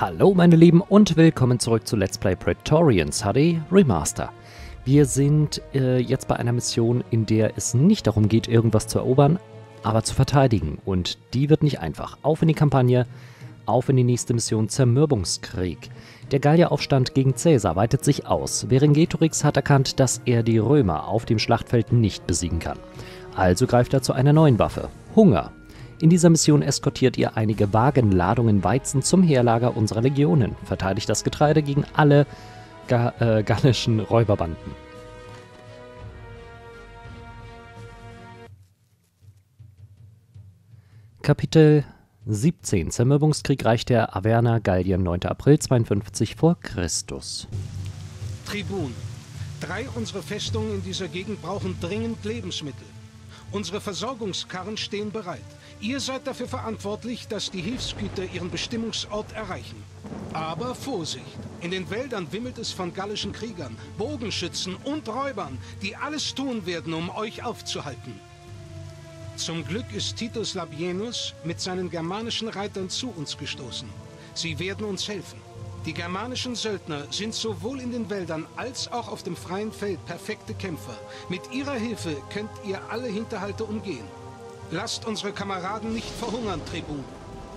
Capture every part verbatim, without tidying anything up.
Hallo meine Lieben und willkommen zurück zu Let's Play Praetorians H D Remaster. Wir sind äh, jetzt bei einer Mission, in der es nicht darum geht, irgendwas zu erobern, aber zu verteidigen. Und die wird nicht einfach. Auf in die Kampagne, auf in die nächste Mission Zermürbungskrieg. Der Gallieraufstand gegen Caesar weitet sich aus. Während Getorix hat erkannt, dass er die Römer auf dem Schlachtfeld nicht besiegen kann. Also greift er zu einer neuen Waffe. Hunger. In dieser Mission eskortiert ihr einige Wagenladungen Weizen zum Heerlager unserer Legionen, verteidigt das Getreide gegen alle ga äh, gallischen Räuberbanden. Kapitel siebzehn. Zermürbungskrieg Reich der Averna, Gallien, neunter April zweiundfünfzig vor Christus. Tribun, drei unserer Festungen in dieser Gegend brauchen dringend Lebensmittel. Unsere Versorgungskarren stehen bereit. Ihr seid dafür verantwortlich, dass die Hilfsgüter ihren Bestimmungsort erreichen. Aber Vorsicht! In den Wäldern wimmelt es von gallischen Kriegern, Bogenschützen und Räubern, die alles tun werden, um euch aufzuhalten. Zum Glück ist Titus Labienus mit seinen germanischen Reitern zu uns gestoßen. Sie werden uns helfen. Die germanischen Söldner sind sowohl in den Wäldern als auch auf dem freien Feld perfekte Kämpfer. Mit ihrer Hilfe könnt ihr alle Hinterhalte umgehen. Lasst unsere Kameraden nicht verhungern, Tribun.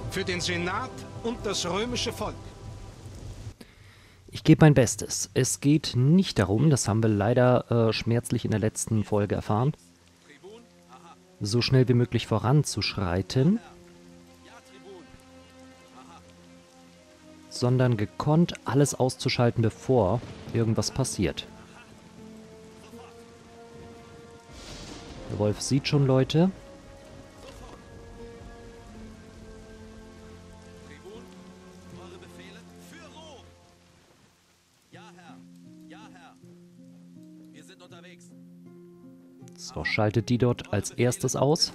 Für den Senat und das römische Volk. Ich gebe mein Bestes. Es geht nicht darum, das haben wir leider äh, schmerzlich in der letzten Folge erfahren, so schnell wie möglich voranzuschreiten, sondern gekonnt alles auszuschalten, bevor irgendwas passiert. Der Wolf sieht schon Leute. So, schaltet die dort als erstes aus.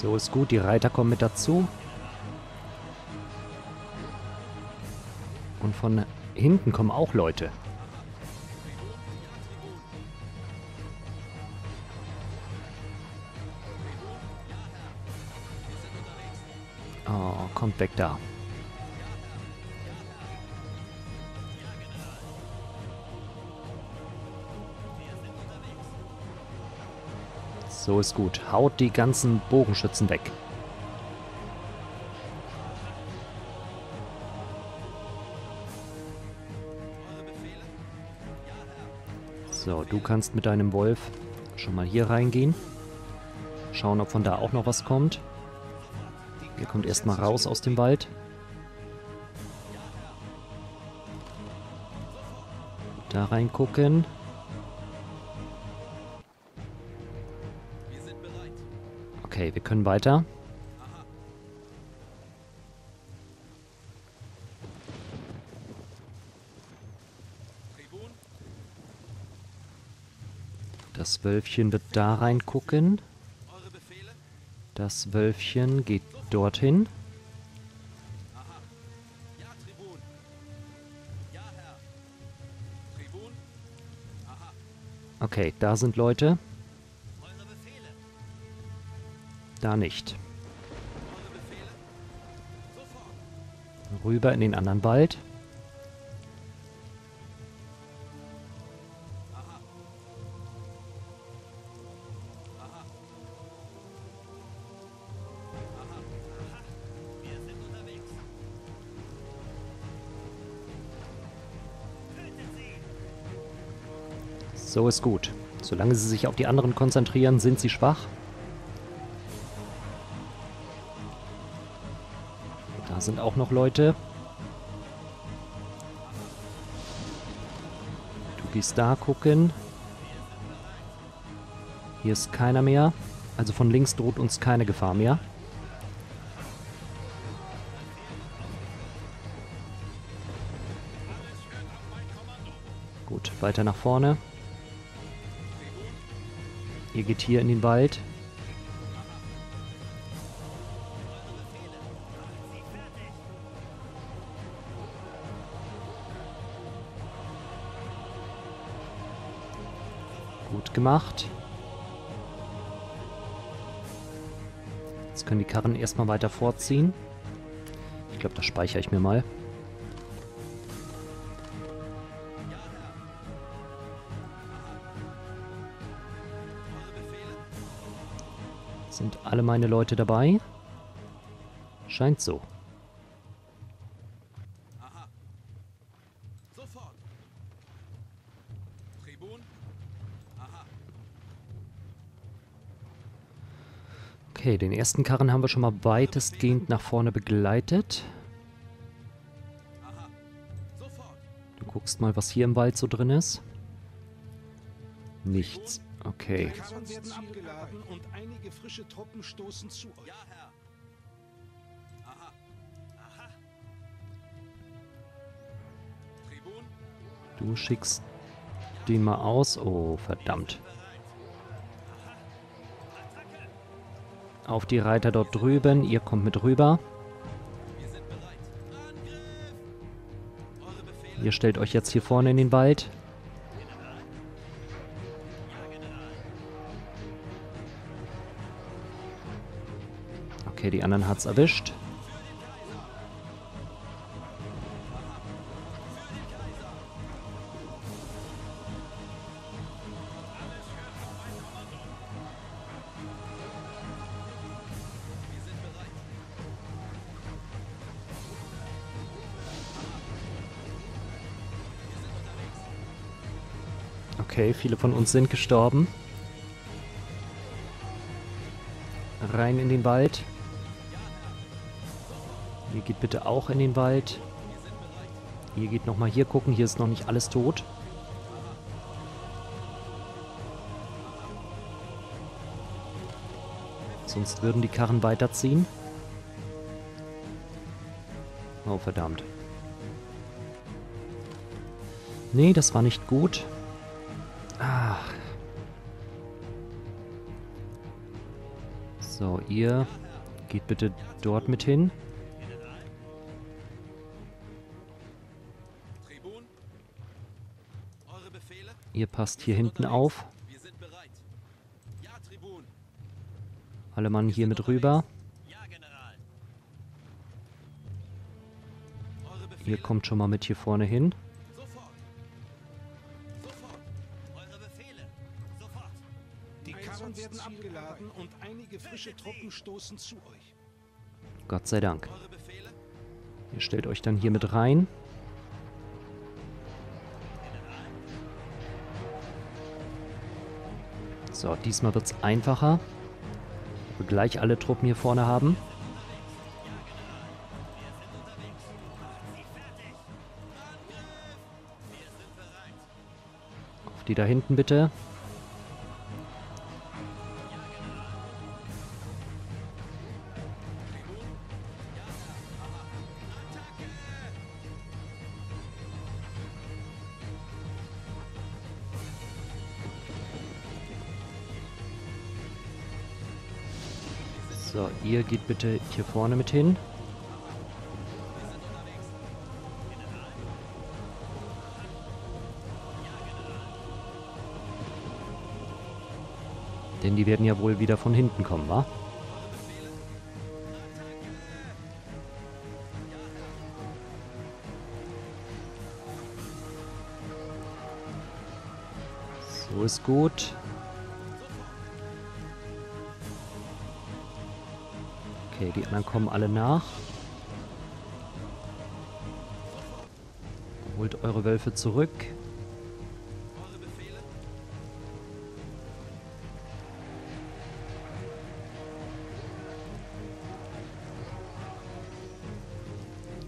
So ist gut, die Reiter kommen mit dazu. Und von hinten kommen auch Leute. Oh, kommt weg da. So ist gut. Haut die ganzen Bogenschützen weg. So, du kannst mit deinem Wolf schon mal hier reingehen. Schauen, ob von da auch noch was kommt. Ihr kommt erstmal raus aus dem Wald. Da reingucken. Okay, wir können weiter. Das Wölfchen wird da reingucken. Das Wölfchen geht dorthin. Okay, da sind Leute. Da nicht. Rüber in den anderen Wald. So ist gut. Solange sie sich auf die anderen konzentrieren, sind sie schwach. Da sind auch noch Leute. Du gehst da gucken. Hier ist keiner mehr. Also von links droht uns keine Gefahr mehr. Gut, weiter nach vorne. Ihr geht hier in den Wald. Gut gemacht. Jetzt können die Karren erstmal weiter vorziehen. Ich glaube, das speichere ich mir mal. Sind alle meine Leute dabei? Scheint so. Aha. Sofort. Tribun. Aha. Okay, den ersten Karren haben wir schon mal weitestgehend nach vorne begleitet. Aha. Sofort. Du guckst mal, was hier im Wald so drin ist. Nichts. Okay. Die Karren werden abgeladen und einige frische Truppen stoßen zu euch. Ja, Herr. Aha. Aha. Tribun. Du schickst den mal aus. Oh, verdammt. Auf die Reiter dort drüben. Ihr kommt mit rüber. Ihr stellt euch jetzt hier vorne in den Wald. Okay, die anderen hat's erwischt. Okay, viele von uns sind gestorben. Rein in den Wald. Ihr geht bitte auch in den Wald. Ihr geht nochmal hier gucken. Hier ist noch nicht alles tot. Sonst würden die Karren weiterziehen. Oh, verdammt. Nee, das war nicht gut. Ah. So, ihr geht bitte dort mit hin. Ihr passt hier hinten auf. Alle Mann hier mit rüber. Ihr kommt schon mal mit hier vorne hin. Die Karren werden abgeladen und einige frische Truppen stoßen zu euch. Gott sei Dank. Ihr stellt euch dann hier mit rein. So, diesmal wird es einfacher, wir gleich alle Truppen hier vorne haben. Auf die da hinten bitte. So, ihr geht bitte hier vorne mit hin. Denn die werden ja wohl wieder von hinten kommen, wa? So ist gut. Okay, die anderen kommen alle nach. Holt eure Wölfe zurück.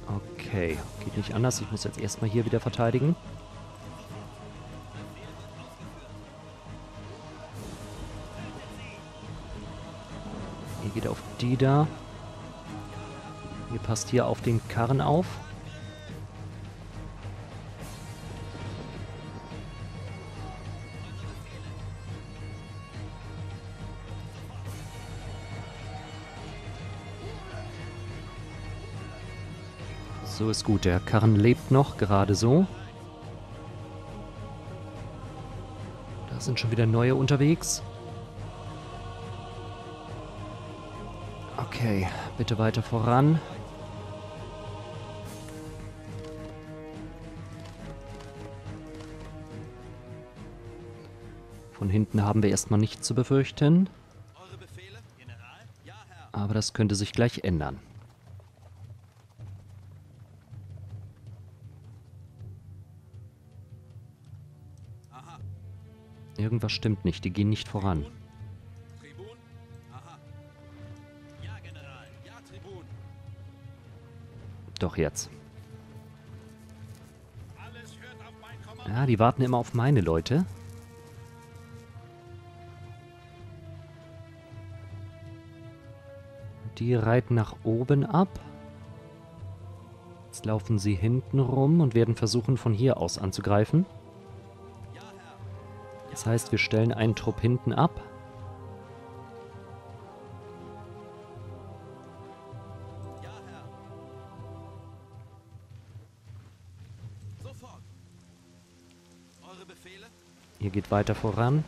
Okay, geht nicht anders. Ich muss jetzt erstmal hier wieder verteidigen. Ihr geht auf die da. Ihr passt hier auf den Karren auf. So ist gut, der Karren lebt noch, gerade so. Da sind schon wieder neue unterwegs. Okay, bitte weiter voran. Von hinten haben wir erstmal nichts zu befürchten. Aber das könnte sich gleich ändern. Irgendwas stimmt nicht, die gehen nicht voran. Doch jetzt. Ja, die warten immer auf meine Leute. Die reiten nach oben ab. Jetzt laufen sie hinten rum und werden versuchen, von hier aus anzugreifen. Das heißt, wir stellen einen Trupp hinten ab. Ihr geht weiter voran.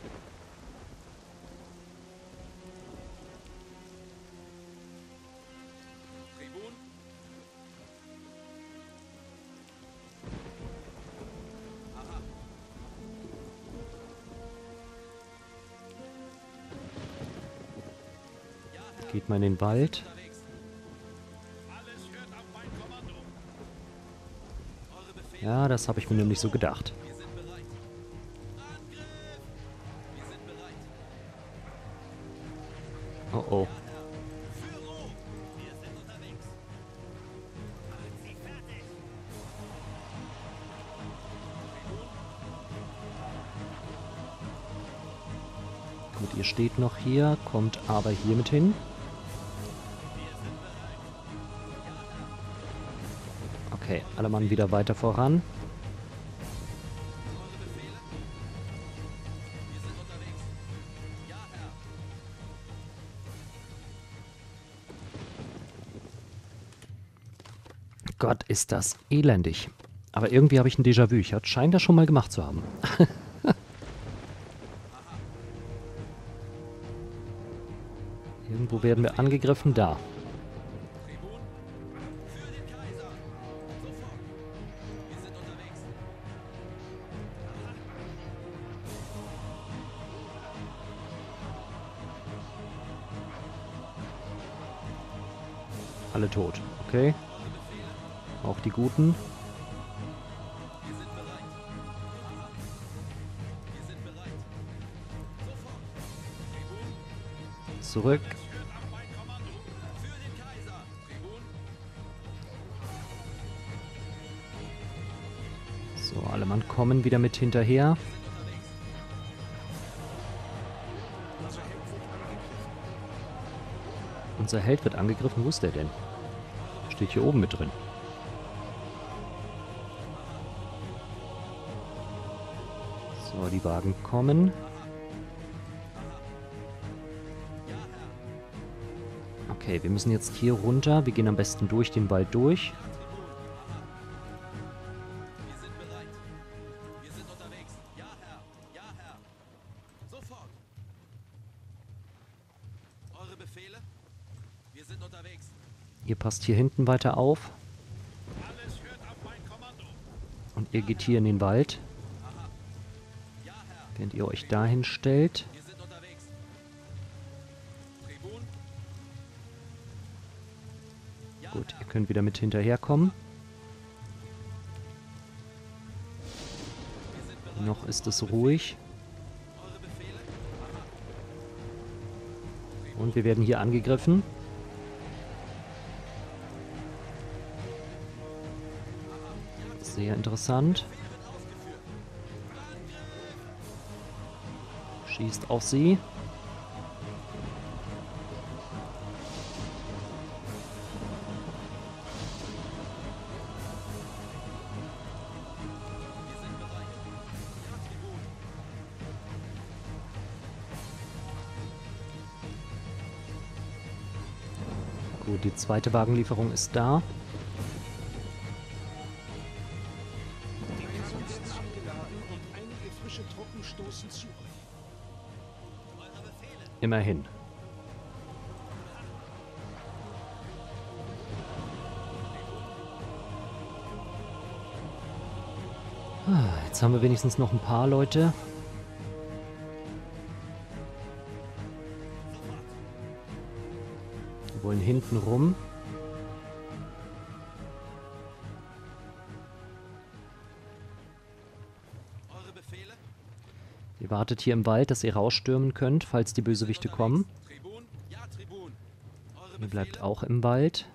Geht mal in den Wald. Ja, das habe ich mir nämlich so gedacht. Oh oh. Gut, ihr steht noch hier, kommt aber hier mit hin. Okay, alle Mann wieder weiter voran. Gott, ist das elendig. Aber irgendwie habe ich ein Déjà-vu. Ich scheint das schon mal gemacht zu haben. Irgendwo werden wir angegriffen. Da. Alle tot, okay. Auch die Guten. Zurück. So, alle Mann kommen wieder mit hinterher. Unser Held wird angegriffen. Wo ist der denn? Steht hier oben mit drin. So, die Wagen kommen. Okay, wir müssen jetzt hier runter. Wir gehen am besten durch den Wald durch. Ihr passt hier hinten weiter auf. Und ihr geht hier in den Wald. Während ihr euch dahin stellt. Gut, ihr könnt wieder mit hinterherkommen. Noch ist es ruhig. Und wir werden hier angegriffen. Sehr interessant. Schießt auf sie. Gut, die zweite Wagenlieferung ist da. Immerhin. Jetzt haben wir wenigstens noch ein paar Leute. Wir wollen hinten rum. Ihr wartet hier im Wald, dass ihr rausstürmen könnt, falls die Bösewichte kommen. Ihr bleibt auch im Wald.